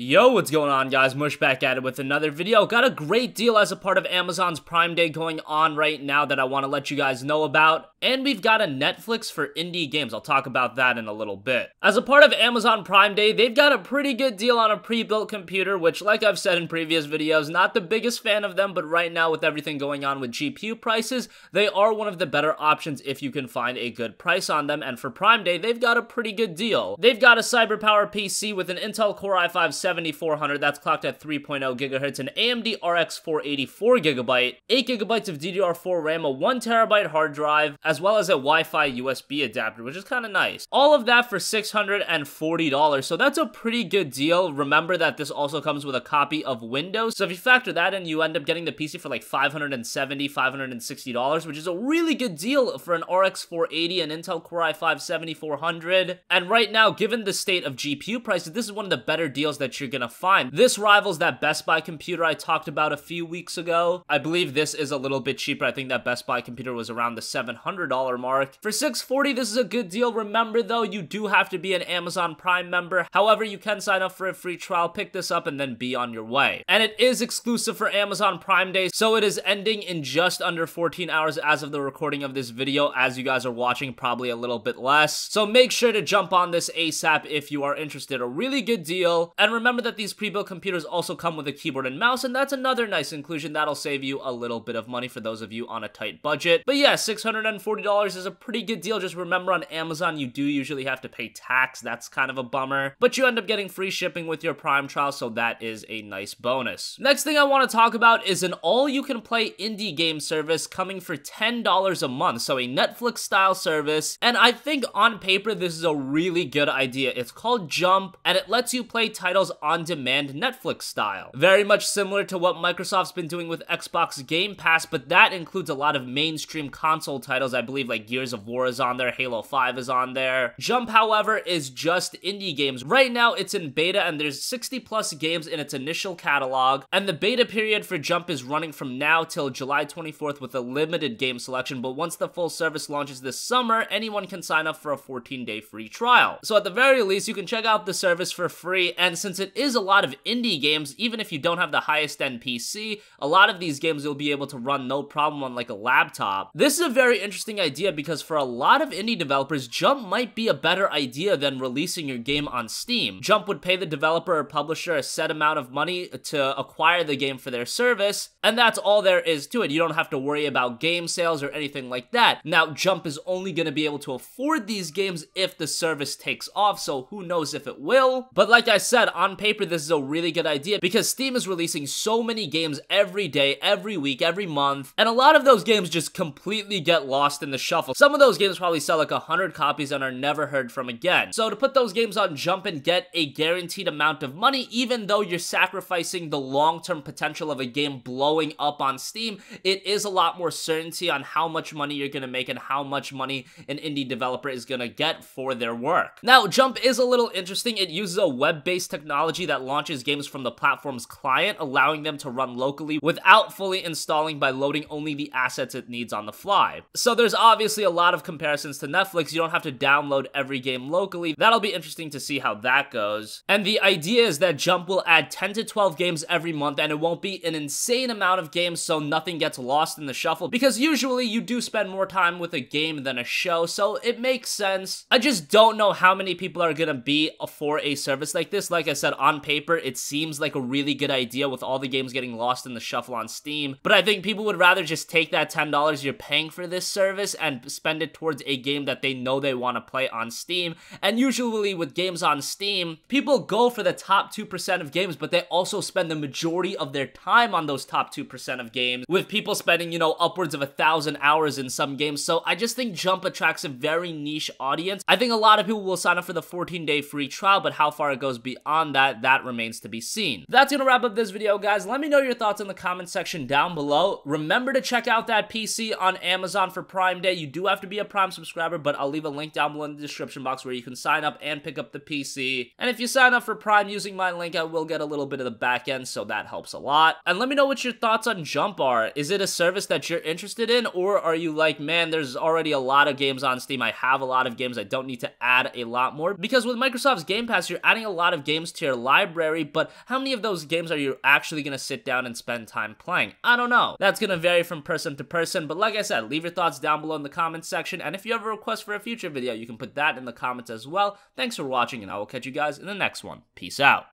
Yo, what's going on, guys? Mush back at it with another video. Got a great deal as a part of Amazon's Prime Day going on right now that I want to let you guys know about. And we've got a Netflix for indie games. I'll talk about that in a little bit. As a part of Amazon Prime Day, they've got a pretty good deal on a pre-built computer, which, like I've said in previous videos, not the biggest fan of them, but right now with everything going on with GPU prices, they are one of the better options if you can find a good price on them. And for Prime Day, they've got a pretty good deal. They've got a CyberPower PC with an Intel Core i5-7 7400 that's clocked at 3.0 gigahertz, an AMD RX 480 4GB, 8GB of DDR4 RAM, a 1TB hard drive, as well as a Wi-Fi USB adapter, which is kind of nice. All of that for $640, so that's a pretty good deal. Remember that this also comes with a copy of Windows, so if you factor that in, you end up getting the PC for like $570, $560, which is a really good deal for an RX 480, an Intel Core i5-7400, and right now, given the state of GPU prices, this is one of the better deals that you're gonna find. This rivals that Best Buy computer I talked about a few weeks ago. I believe this is a little bit cheaper. I think that Best Buy computer was around the $700 mark. For $640, this is a good deal. Remember though, you do have to be an Amazon Prime member. However, you can sign up for a free trial, pick this up, and then be on your way. And it is exclusive for Amazon Prime Day, so it is ending in just under 14 hours as of the recording of this video. As you guys are watching, probably a little bit less. So make sure to jump on this ASAP if you are interested. A really good deal. And remember that these pre-built computers also come with a keyboard and mouse, and that's another nice inclusion that'll save you a little bit of money for those of you on a tight budget. But yeah, $640 is a pretty good deal. Just remember, on Amazon, you do usually have to pay tax. That's kind of a bummer. But you end up getting free shipping with your Prime trial, so that is a nice bonus. Next thing I want to talk about is an all-you-can-play indie game service coming for $10 a month, so a Netflix-style service. And I think on paper, this is a really good idea. It's called Jump, and it lets you play titles on demand Netflix style. Very much similar to what Microsoft's been doing with Xbox Game Pass, but that includes a lot of mainstream console titles. I believe like Gears of War is on there, Halo 5 is on there. Jump, however, is just indie games. Right now it's in beta and there's 60+ games in its initial catalog, and the beta period for Jump is running from now till July 24th with a limited game selection, but once the full service launches this summer, anyone can sign up for a 14-day free trial. So at the very least, you can check out the service for free, and since it is a lot of indie games, even if you don't have the highest end PC, a lot of these games you'll be able to run no problem on like a laptop. This is a very interesting idea because for a lot of indie developers, Jump might be a better idea than releasing your game on Steam. Jump would pay the developer or publisher a set amount of money to acquire the game for their service, and that's all there is to it. You don't have to worry about game sales or anything like that. Now, Jump is only going to be able to afford these games if the service takes off, so who knows if it will. But like I said, on paper, this is a really good idea because Steam is releasing so many games every day, every week, every month, and a lot of those games just completely get lost in the shuffle. Some of those games probably sell like 100 copies and are never heard from again. So to put those games on Jump and get a guaranteed amount of money, even though you're sacrificing the long-term potential of a game blowing up on Steam, it is a lot more certainty on how much money you're gonna make and how much money an indie developer is gonna get for their work. Now, Jump is a little interesting. It uses a web-based technology that launches games from the platform's client, allowing them to run locally without fully installing by loading only the assets it needs on the fly. So there's obviously a lot of comparisons to Netflix. You don't have to download every game locally. That'll be interesting to see how that goes. And the idea is that Jump will add 10 to 12 games every month, and it won't be an insane amount of games, so nothing gets lost in the shuffle, because usually you do spend more time with a game than a show, so it makes sense. I just don't know how many people are gonna be for a service like this. Like I said, on paper, it seems like a really good idea with all the games getting lost in the shuffle on Steam, but I think people would rather just take that $10 you're paying for this service and spend it towards a game that they know they want to play on Steam. And usually with games on Steam, people go for the top 2% of games, but they also spend the majority of their time on those top 2% of games, with people spending, you know, upwards of 1,000 hours in some games. So I just think Jump attracts a very niche audience. I think a lot of people will sign up for the 14-day free trial, but how far it goes beyond that remains to be seen. That's gonna wrap up this video, guys. Let me know your thoughts in the comment section down below. Remember to check out that PC on Amazon for Prime Day. You do have to be a Prime subscriber, but I'll leave a link down below in the description box where you can sign up and pick up the PC. And if you sign up for Prime using my link, I will get a little bit of the back end, so that helps a lot. And let me know what your thoughts on Jump are. Is it a service that you're interested in, or are you like, man, there's already a lot of games on Steam. I have a lot of games. I don't need to add a lot more, because with Microsoft's Game Pass, you're adding a lot of games to your their library, but how many of those games are you actually gonna sit down and spend time playing? I don't know. That's gonna vary from person to person, but like I said, leave your thoughts down below in the comments section, and if you have a request for a future video, you can put that in the comments as well. Thanks for watching, and I will catch you guys in the next one. Peace out.